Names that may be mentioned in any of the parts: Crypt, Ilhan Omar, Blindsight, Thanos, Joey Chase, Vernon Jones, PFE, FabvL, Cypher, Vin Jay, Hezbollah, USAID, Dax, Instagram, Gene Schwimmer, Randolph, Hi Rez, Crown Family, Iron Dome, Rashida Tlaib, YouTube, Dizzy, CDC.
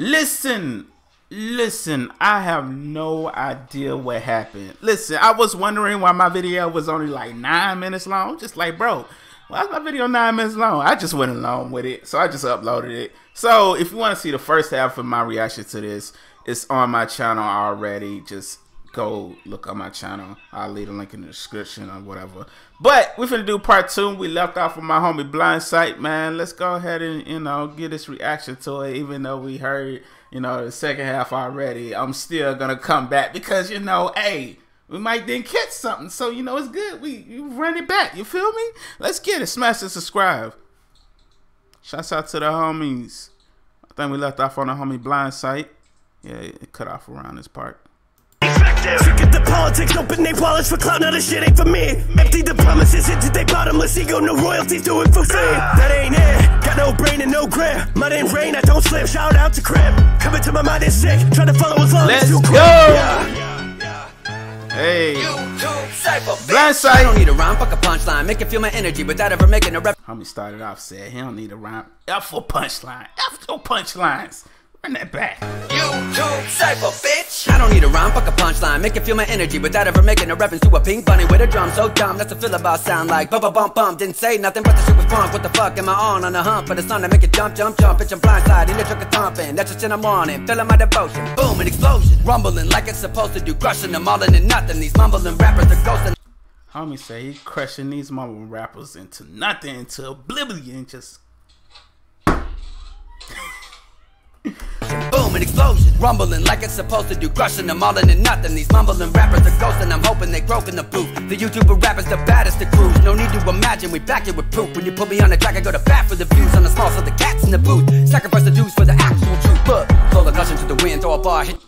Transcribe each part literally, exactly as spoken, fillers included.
Listen, listen, I have no idea what happened. Listen, I was wondering why my video was only like nine minutes long. Just like, bro, why is my video nine minutes long? I just went along with it, so I just uploaded it. So if you want to see the first half of my reaction to this, it's on my channel already. Just go look on my channel. I'll leave a link in the description or whatever. But we're finna do part two. We left off with my homie Blindsight, man. Let's go ahead and, you know, get this reaction to it. Even though we heard, you know, the second half already, I'm still gonna come back because, you know, hey, we might then catch something. So, you know, it's good. We you run it back. You feel me? Let's get it. Smash and subscribe. Shouts out to the homies. I think we left off on the homie Blindsight. Yeah, it cut off around this part. Forget the politics, open they wallets for clout, now this shit ain't for me. Empty the promises, hit to they bottomless ego, no royalties, do it for free. That ain't it, got no brain and no grip. Mud and rain, I don't slip, shout out to Crypt. Coming to my mind is sick, trying to follow as long Let's as you go. Yeah, yeah, yeah. Hey, Blindsight. I don't need a rhyme, fuck a punchline, make it feel my energy without ever making a rep. Homie started off, said he don't need a rhyme, F for punchline, F for punchlines. Run that back. YouTube cypher, bitch. I don't need a rhyme, fuck a punchline. Make it feel my energy without ever making a reference to a pink bunny with a drum. So dumb, that's a feel about sound like bump bump bump. Didn't say nothing, but the shit was punk. What the fuck am I on? On a hump for the sun to make it jump, jump, jump. Bitch, I'm blindside in the truck of thumping. That's just in the morning, feeling my devotion. Boom, an explosion. Rumbling like it's supposed to do. Crushing them all into nothing. These mumbling rappers are ghosting. Homie say he crushing these mumbling rappers into nothing, into oblivion, just. Boom, an explosion. Rumbling like it's supposed to do. Crushing them all into nothing. These mumbling rappers are ghosting. I'm hoping they broke in the booth. The YouTuber rappers the baddest to cruise. No need to imagine, we back it with proof. When you put me on the track, I go to bat for the views. On the small, so the cat's in the booth. Sacrifice the dudes for the actual truth. Look, throw the gushing to the wind, throw a bar, hit.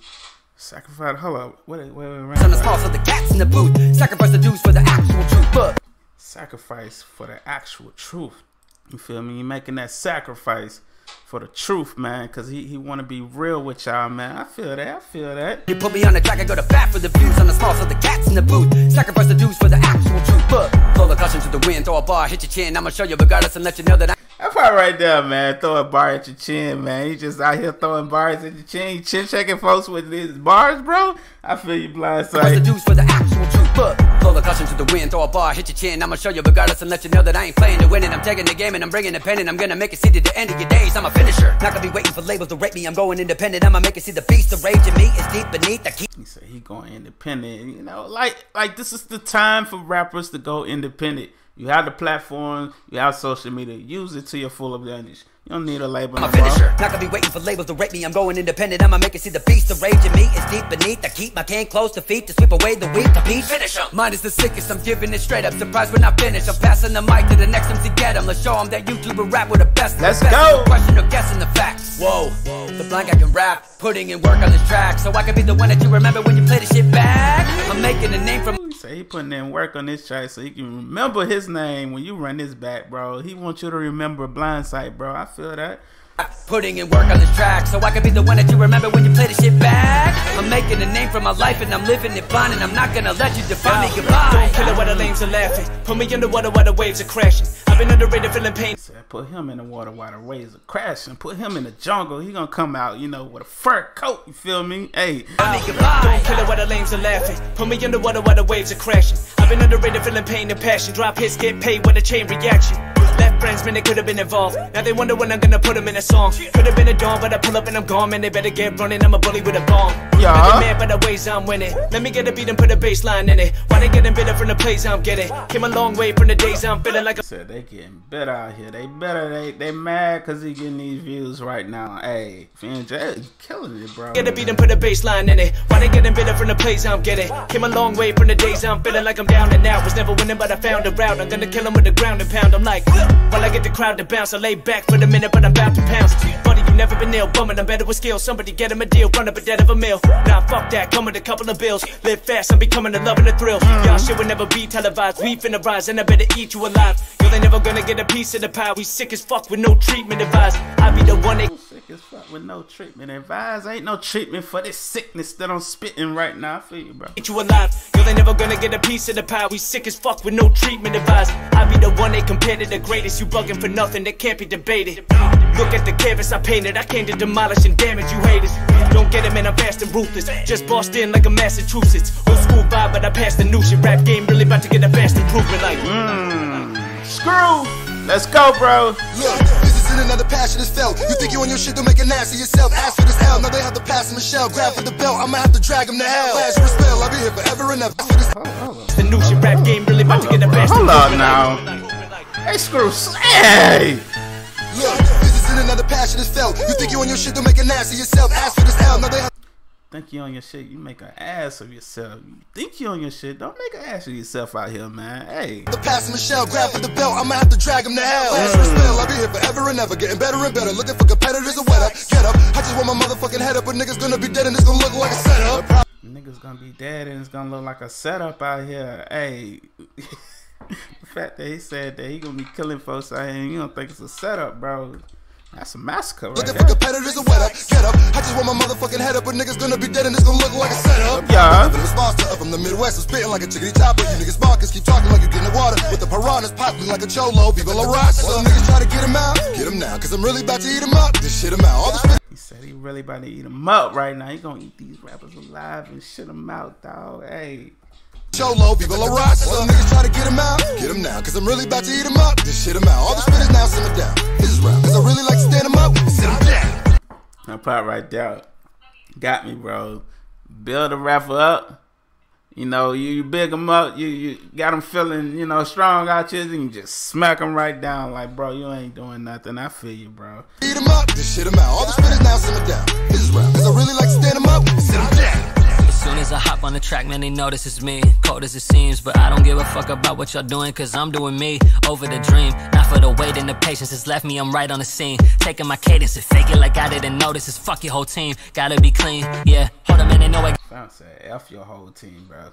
Sacrifice, hold up. Wait, wait, wait, wait. On the small, so the cat's in the booth. Sacrifice the dudes for the actual truth. Look. Sacrifice for the actual truth. You feel me? You're making that sacrifice for the truth, man, cause he, he wanna be real with y'all, man. I feel that, I feel that. You put me on the track, I go to bat for the views. On the small, so the cat's in the booth. Sacrifice the dudes for the actual truth. Look, throw the caution to the wind, throw a bar, hit your chin. I'ma show you regardless and let you know that I. That part right there, man. Throw a bar at your chin, man. You just out here throwing bars at your chin. You chin checking folks with these bars, bro. I feel you, Blindsight. The dudes for the actual truth. Look, throw the caution to the wind, throw a bar, hit your chin. I'ma show you regardless and let you know that I ain't playing to win it. I'm taking the game and I'm bringing the pen and I'm gonna make it see to the end of your days. I'm a finisher. Not gonna be waiting for labels to rate me. I'm going independent. I'ma make it see the beast. The rage in me is deep beneath the key. He said he going independent. You know, like like this is the time for rappers to go independent. You have the platform, you have social media, use it to your full advantage. You don't need a label. I'm a finisher. Not gonna be waiting for labels to rate me. I'm going independent. I'ma make it see the beast. The rage in me is deep beneath. I keep my can close to feet to sweep away the weak. The peace finish 'em. Mine is the sickest. I'm giving it straight up. Surprised when I finish. I'm passing the mic to the next M C. Get 'em. Let's show 'em that YouTuber rap with the best. Let's the best. Go. No question or guessing the facts. Whoa. Whoa. The blind guy can rap, putting in work on this track, so I can be the one that you remember when you play the shit back. I'm making a name from. So he putting in work on this track so you can remember his name when you run this back, bro. He wants you to remember Blindsight, bro. I feel that. Putting in work on this track so I can be the one that you remember when you play the shit back. I'm making a name for my life and I'm living it blind, and I'm not gonna let you define me. Goodbye. Don't feel it where the lanes are laughing. Put me underwater where the waves are crashing. I've been underrated feeling pain. Put him in the water while the waves are crashing. Put him in the jungle. He gonna come out, you know, with a fur coat. You feel me? Hey. I mean, goodbye. Don't feel it where the lanes are laughing. Put me underwater where the waves are crashing. I've been underrated feeling pain and passion. Drop hits, get paid with a chain reaction. Left friends, man, they could have been involved. Now they wonder when I'm gonna put them in a song. Could have been a dawn, but I pull up and I'm gone. Man, they better get running, I'm a bully with a bomb. Yeah. I've been mad by the ways I'm winning. Let me get a beat and put a bass line in it. Why they getting better from the plays I'm getting? Came a long way from the days I'm feeling like a. Said they getting better out here. They better, they they mad cause he getting these views right now. Hey, Vin Jay killing it, bro. Get a beat and put a bass line in it. Why they getting better from the plays I'm getting? Came a long way from the days I'm feeling like I'm down and out. Was never winning, but I found a route. I'm gonna kill him with the ground and pound. I'm like. While I get the crowd to bounce, I lay back for the minute, but I'm about to pounce. Buddy, you never been ill, bumming, I'm better with skill. Somebody get him a deal, run up a dead of a meal. Nah, fuck that, come with a couple of bills. Live fast, I'm becoming a love and a thrill. Y'all shit will never be televised, we finna rise, and I better eat you alive. Y'all ain't never gonna get a piece of the pie, we sick as fuck with no treatment advice. I be the one that. Sick as fuck with no treatment advice, ain't no treatment for this sickness that I'm spitting right now, I feel you, bro. Eat you alive, y'all ain't never gonna get a piece of the pie, we sick as fuck with no treatment advice. I be the one they compare to the greatest, you bugging for nothing that can't be debated. Look at the canvas I painted, I came to demolish and damage you haters. Don't get it, man, I'm fast and ruthless. Just bossed in like a Massachusetts. Old school vibe, but I passed the new shit. Rap game really about to get a fast improvement like mm. Screw, let's go, bro. Look. Another passion is felt. You think you and your shit don't make an ass of yourself. Ask for this L, now they have to pass Michelle. Grab for the belt, I'ma have to drag him to hell. Last for a spell, I'll be here forever and ever. The new shit rap game really about to get the best. Hold on now. Hey, screw. Hey! Look, this is another passion is felt. You think you and your shit don't make an ass of yourself. Ask for this L, now they have. Think you on your shit, you make an ass of yourself. You think you on your shit, don't make an ass of yourself out here, man. Hey. The pass Michelle, grab for the belt, I'ma have to drag him to hell. Last for spell, I'll be here forever and ever, getting better and better, looking for competitors to wet up. Get up, I just want my motherfucking head up, but niggas gonna be dead and it's gonna look like a setup. Niggas gonna be dead and it's gonna look like a setup out here. Hey. The fact that he said that he gonna be killing folks out here and you don't think it's a setup, bro. That's a massacre right there. Looking for competitors to wet up, get up. I just want my motherfucking head up, but niggas gonna be dead and it's gonna look like a setup. Yeah. The response to up from the Midwest, I'm spitting like a chickadee chopper. You niggas bonkers, keep talking like you get in the water. With the piranhas popping like a cholo, people are rocks. Some niggas try to get him out, get him now, cause I'm really about to eat him up. This shit him out. All this he said he really about to eat him up right now. He gonna eat these rappers alive and shit him out, dog. Hey. Cholo, people are rocks. Some niggas try to get him out, get him now, cause I'm really about to eat him up. This shit him out. All this spit is now, simmer down. This is rap. Cause I really like to stand him up, sit him down. That part right there got me, bro. Build a rapper up. You know, you, you big him up, you, you got him feeling, you know, strong out here, and you just smack him right down. Like, bro, you ain't doing nothing. I feel you, bro. Eat him up, this shit him out. All this spit is now, simmer down. This is rap. Cause I really like to stand him up, sit him down. As soon as I hop on the track, man, they know this is me. Cold as it seems, but I don't give a fuck about what y'all doing, cause I'm doing me. Over the dream, not for the wait and the patience that's left me, I'm right on the scene. Taking my cadence and fake it like I didn't notice. It's fuck your whole team, gotta be clean, yeah. Hold on, man, they know I found that F your whole team, bro.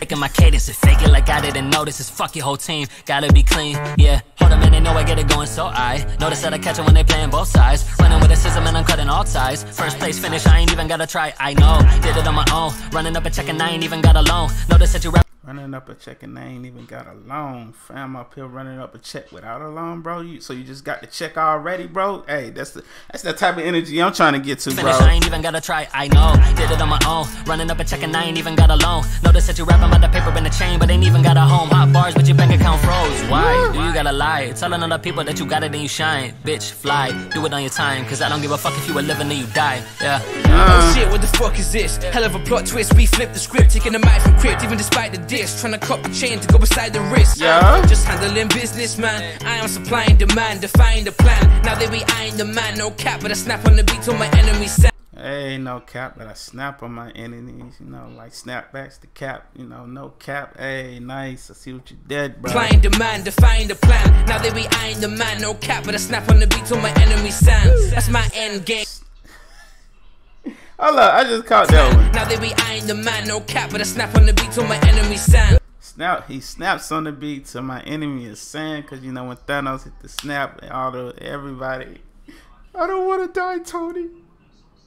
Taking my cadence and fake it like I didn't notice. It's fuck your whole team, gotta be clean, yeah. Hold on, man, they know I get it going, so I notice that I catch them when they playing both sides. Running with a scissor, man, I'm cutting all ties. First place finish, I ain't even gotta try, I know. Did it on my own, running up a check and I ain't even got a loan. Notice that you rap running up a check and I ain't even got a loan. Fam, up here running up a check without a loan, bro. You so you just got the check already, bro. Hey, that's the that's the type of energy I'm trying to get to, bro. Finish, I ain't even gotta try. I know, did it on my own. Running up a check and I ain't even got a loan. Notice that you rapping about the paper in the chain, but ain't even got a home. Hot bars, but your bank account froze. Why yeah. do you gotta lie? Telling other people that you got it and you shine, bitch. Fly, do it on your time, cause I don't give a fuck if you were living or you die. Yeah. Uh. Oh shit, what the fuck is this? Hell of a plot twist. We flipped the script, taking the mic from Crypt, even despite the. Trying to cop the chain to go beside the wrist. Yeah. Just handling business, man. I am supplying demand, defying the plan. Now that we eyeing the man, no cap, but I snap on the beat till my enemies snap. Hey, no cap, but I snap on my enemies. You know, like snapbacks to cap. You know, no cap. Hey, nice. I see what you did, bro. Supplying demand, defying the plan. Now that we eyeing the man, no cap, but I snap on the beat till my enemies sound. That's my end game. Hold up, I just caught that one. Now that we eyeing the man, no cap, but I snap on the beat till my enemy sound. Snap, he snaps on the beat till my enemy is sound, cause you know when Thanos hit the snap, all the everybody. I don't wanna die, Tony.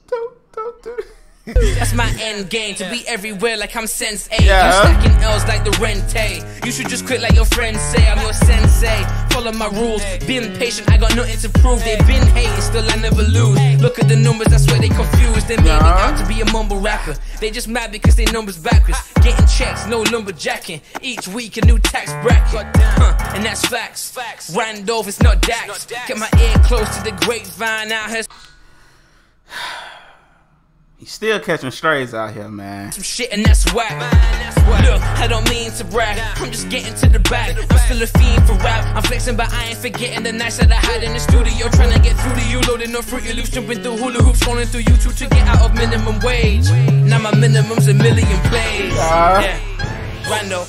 Don't, don't do it. That's my end game, to be everywhere like I'm sensei. Yeah. You stacking L's like the Rente. You should just quit like your friends say. I'm your sensei. Follow my rules, being patient, I got nothing to prove. They've been hating, still I never lose. Look at the numbers, that's where they confused. They made me out to be a mumble rapper. They just mad because they numbers backwards. Getting checks, no lumberjacking. Each week a new tax bracket, huh, and that's facts. Randolph, it's not Dax. Get my ear close to the grapevine out here. He's still catching strays out here, man. Some shit and that's whack. Look, I don't mean to brag. I'm just getting to the bag. I'm still a fiend for rap. I'm flexing, but I ain't forgetting the nights that I had in the studio. Trying to get through to you, loading up fruit, you loose, jumping through hula hoops, scrolling through YouTube to get out of minimum wage. Now my minimum's a million plays. Uh, yeah, Randall.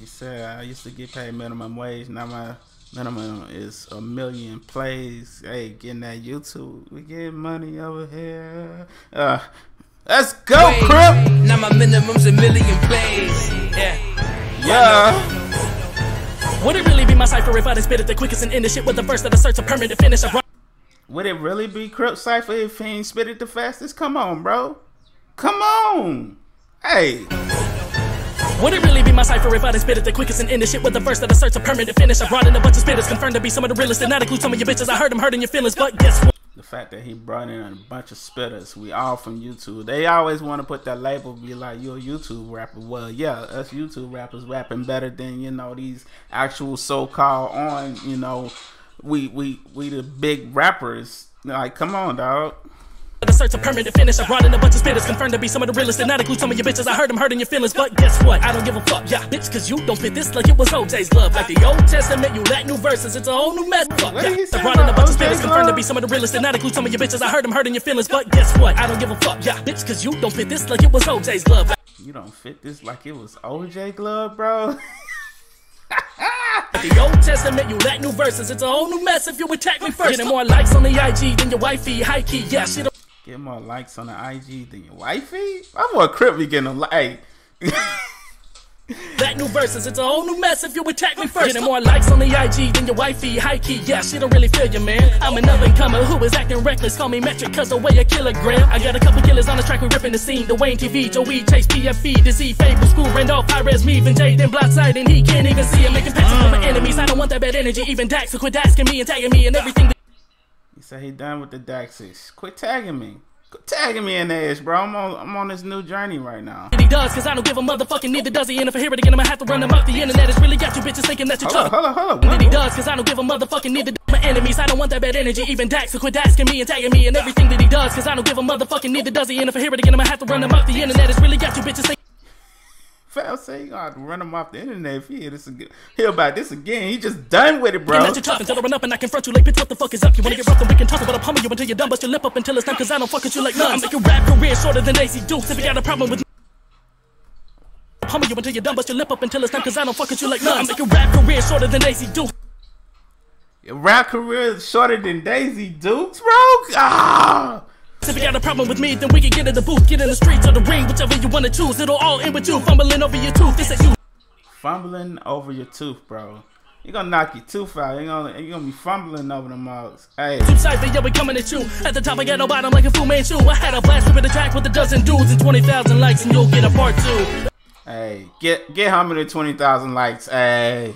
He said I used to get paid minimum wage. Now my minimum is a million plays. Hey, getting that YouTube, we get money over here. Uh, let's go, Crypt. Now my minimum's a million plays. Yeah. Yeah. Would it really be my cipher if I didn't spit it the quickest and end the shit with the verse that asserts a permanent finish? Would it really be Crypt cipher if he ain't spit it the fastest? Come on, bro. Come on. Hey. Would it really be my cipher if I didn't spit it the quickest and end this shit with the verse that asserts a permanent finish? I brought in a bunch of spitters, confirmed to be some of the realest, and that includes some of your bitches. I heard him hurting your feelings, but guess what? The fact that he brought in a bunch of spitters, we all from YouTube. They always want to put that label, be like, you're a YouTube rapper. Well, yeah, us YouTube rappers rapping better than, you know, these actual so-called on, you know, we we we the big rappers. Like, come on, dog. The search a permanent finish. I brought in a bunch of spitters, confirmed to be some of the realest, and that includes some of your bitches. I heard them hurting your feelings, but guess what? I don't give a fuck, yeah, bitch, cause you don't fit this like it was O J's love. Like the Old Testament, you lack new verses, it's a whole new mess. Fuck, yeah. I brought in a bunch of spitters, confirmed to be some of the realest, and that includes some of your bitches. I heard them hurting your feelings, but guess what? I don't give a fuck, yeah, bitch, cause you don't fit this like it was O J's love. You don't fit this like it was O J's love, bro. The Old Testament, you lack new verses, it's a whole new mess if you attack me first. Getting more likes on the I G than your wifey, high key, yeah, shit. Get more likes on the I G than your wifey? I want Crypt be getting a like. That new verses, it's a whole new mess if you attack me first. Getting more likes on the I G than your wifey, high key, yeah, she don't really feel you, man. I'm an up and comer who is acting reckless, call me metric cause I weigh a kilogram. I got a couple killers on the track, we ripping the scene. The Wayne T V, Joey Chase, P F E, Dizzy, FabvL, School, Randolph, Hi Rez, me, Vin Jay, then Blindsight, and he can't even see him. Making pictures for my enemies, I don't want that bad energy. Even Dax, so quit asking me and tagging me and everything. He said he done with the Daxies. Quit tagging me. Quit tagging me in the ass, bro. I'm on, I'm on this new journey right now. He does, cause I don't give a motherfucking neither does he. And if I hear it again, I'm gonna have to run them up. The internet has really got you bitches thinking that you're tough. Hold on, hold on, hold on. He does, cause I don't give a motherfucking neither does my enemies. I don't want that bad energy. Even Dax, so quit asking me and tagging me and everything that he does. Cause I don't give a motherfucking neither does he. And if I hear it again, I'm gonna have to run them up. The internet has really got you bitches thinking. Fav say you gonna have to run him off the internet if he hear this again. Hear about this again. He just done with it, bro. Let you talk until I run up and I confront you like, bitch, what the fuck is up? You wanna get rough and we can talk about a pummel you until you're done, bust your lip up until it's time, cause I don't fuck with you like none. I'm like your rap career shorter than Daisy Dukes. If you got a problem with me, pummel you until you're done, bust your lip up until it's time, cause I don't fuck with you like none. I'm like your rap career shorter than Daisy Dukes. Your rap career is shorter than Daisy Dukes, bro? Ah! If you got a problem with me, then we can get in the booth, get in the streets or the ring, whichever you wanna choose. It'll all end with you fumbling over your tooth. This is you fumbling over your tooth, bro. You're gonna knock your tooth out. You're gonna, you're gonna be fumbling over the mugs. Hey. Two cypher, yeah, we coming at you. At the top, I got no bottom like a Fu Manchu. I had a blast with a track with a dozen dudes and twenty thousand likes, and you'll get a part two. Hey, get get humble to twenty thousand likes. Hey,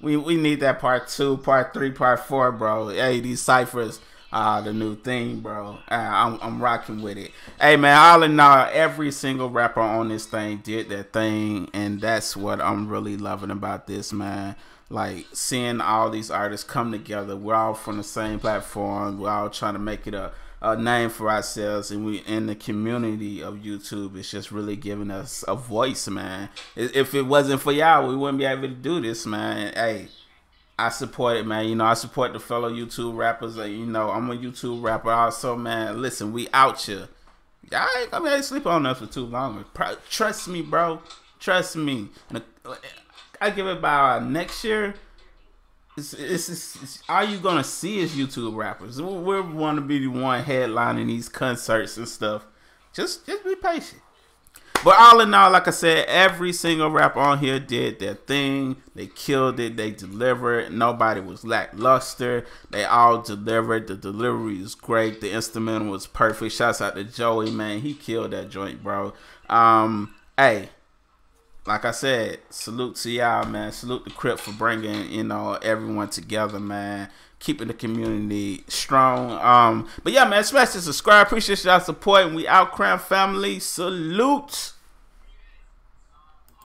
we we need that part two, part three, part four, bro. Hey, these cyphers. Uh, the new thing, bro. Uh, I'm, I'm rocking with it. Hey, man, all in all, every single rapper on this thing did their thing, and that's what I'm really loving about this, man. Like, seeing all these artists come together. We're all from the same platform. We're all trying to make it a, a name for ourselves, and we in the community of YouTube. It's just really giving us a voice, man. If it wasn't for y'all, we wouldn't be able to do this, man. Hey. I support it, man. You know, I support the fellow YouTube rappers. Like, you know, I'm a YouTube rapper also, man. Listen, we out here. Y'all ain't gonna be able to sleep on us for too long. Pro Trust me, bro. Trust me. And I give it by next year. It's, it's, it's, it's, all you're gonna see is YouTube rappers. We're gonna be the one headlining these concerts and stuff. Just, just be patient. But all in all, like I said, every single rapper on here did their thing. They killed it. They delivered. Nobody was lackluster. They all delivered. The delivery is great. The instrumental was perfect. Shouts out to Joey, man. He killed that joint, bro. Um, hey, like I said, salute to y'all, man. Salute to Crypt for bringing, you know, everyone together, man. Keeping the community strong. Um, but yeah, man, smash the subscribe. Appreciate y'all support. And we out, Crown Family. Salute.